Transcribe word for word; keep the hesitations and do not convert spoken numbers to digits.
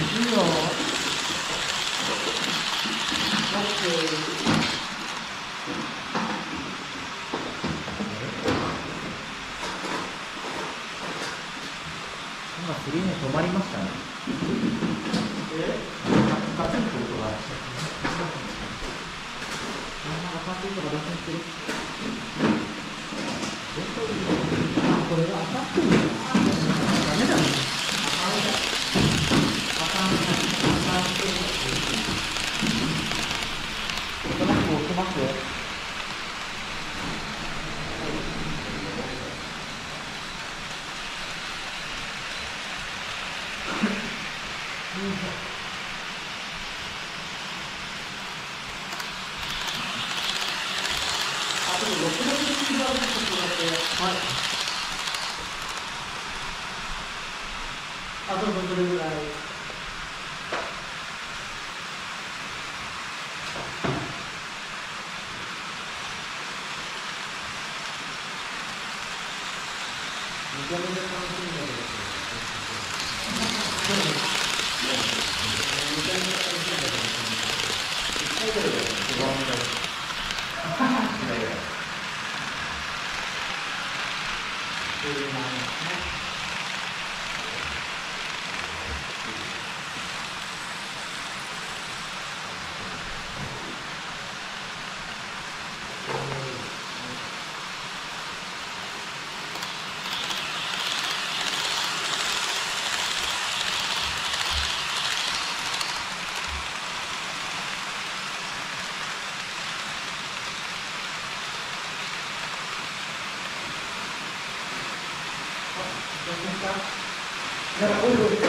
止まりましたね。ガツンと音がこれが当たってる。あとどれぐらい。めちゃめちゃ楽しみだけど。めちゃめちゃ楽しみだけど。一回ぐらい。なんかオイルを出てる。